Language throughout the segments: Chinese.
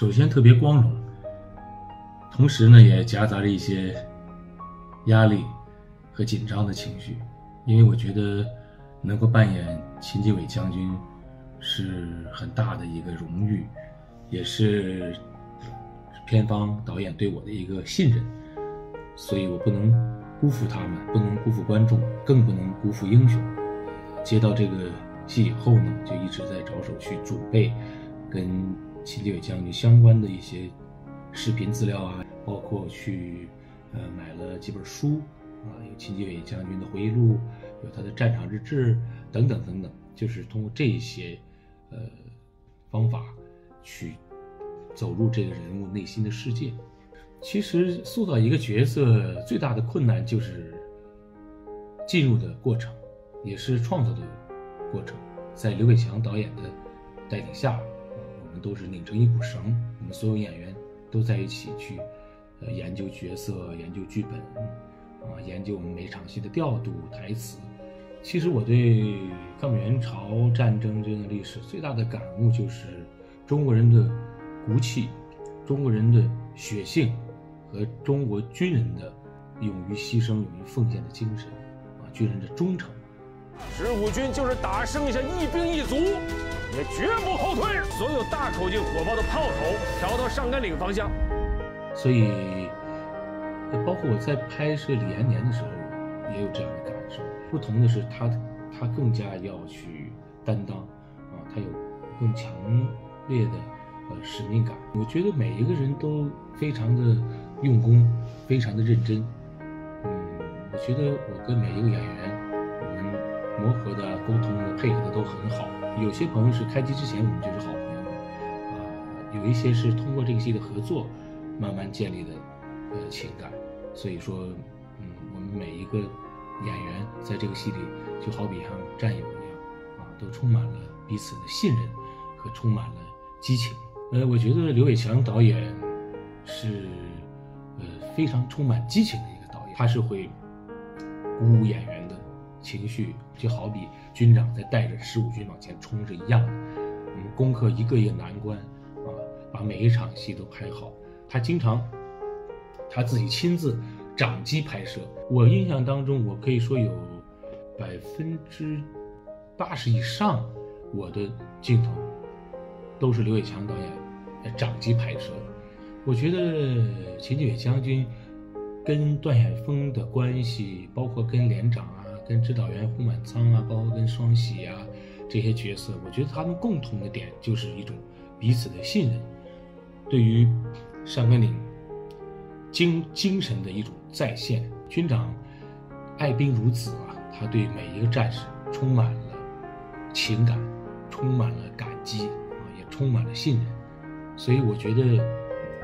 首先特别光荣，同时呢也夹杂着一些压力和紧张的情绪，因为我觉得能够扮演秦基伟将军是很大的一个荣誉，也是片方导演对我的一个信任，所以我不能辜负他们，不能辜负观众，更不能辜负英雄。接到这个戏以后呢，就一直在着手去准备跟秦基伟将军相关的一些视频资料啊，包括去买了几本书啊，有秦基伟将军的回忆录，有他的战场日志等等等等，就是通过这些方法去走入这个人物内心的世界。其实塑造一个角色最大的困难就是进入的过程，也是创作的过程。在刘伟强导演的带领下，我们都是拧成一股绳，我们所有演员都在一起去研究角色、研究剧本啊，研究我们每场戏的调度、台词。其实我对抗美援朝战争这段历史最大的感悟就是中国人的骨气、中国人的血性和中国军人的勇于牺牲、勇于奉献的精神啊，军人的忠诚。十五军就是打剩下一兵一卒，也绝不后退。所有大口径火炮的炮头调到上甘岭方向。所以，包括我在拍摄《李延年》的时候，也有这样的感受。不同的是他更加要去担当啊，他有更强烈的使命感。我觉得每一个人都非常的用功，非常的认真。我觉得我跟每一个演员，我们磨合的、沟通的、配合的都很好。有些朋友是开机之前我们就是好朋友啊，有一些是通过这个戏的合作慢慢建立的情感。所以说，我们每一个演员在这个戏里就好比像战友一样啊，都充满了彼此的信任和充满了激情。我觉得刘伟强导演是非常充满激情的一个导演，他是会鼓舞演员的情绪，就好比军长在带着十五军往前冲是一样的。攻克一个一个难关啊，把每一场戏都拍好。他经常他自己亲自掌机拍摄。我印象当中，我可以说有80%以上我的镜头都是刘伟强导演掌机拍摄。我觉得秦基伟将军跟段海峰的关系，包括跟连长啊、跟指导员胡满仓啊，包括跟双喜啊这些角色，我觉得他们共同的点就是一种彼此的信任，对于上甘岭精神的一种再现。军长爱兵如子啊，他对每一个战士充满了情感，充满了感激，充满了信任。所以我觉得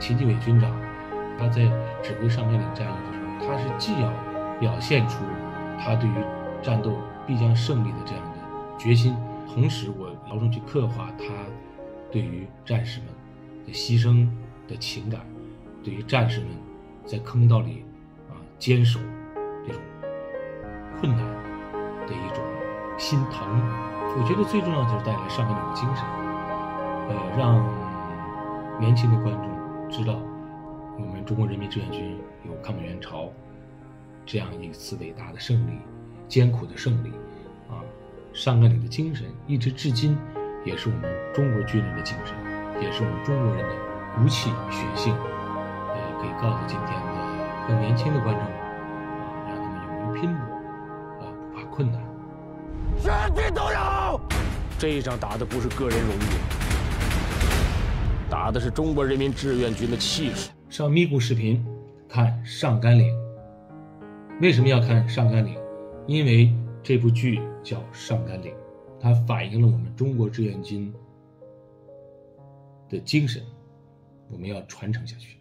秦基伟军长他在指挥上甘岭战役的时候，他是既要表现出他对于战斗必将胜利的这样的决心，同时我着重去刻画他对于战士们的牺牲的情感，对于战士们在坑道里坚守这种困难的一种心疼。我觉得最重要就是带来上甘岭的精神，让年轻的观众知道我们中国人民志愿军有抗美援朝这样一次伟大的胜利，艰苦的胜利啊！上甘岭的精神一直至今也是我们中国军人的精神，也是我们中国人的骨气血性。可以告诉今天的更年轻的观众啊，让他们勇于拼搏啊，不怕困难，全军都有。这一仗打的不是个人荣誉，打的是中国人民志愿军的气势。上咪咕视频，看上甘岭。为什么要看上甘岭？因为这部剧叫《上甘岭》，它反映了我们中国志愿军的精神，我们要传承下去。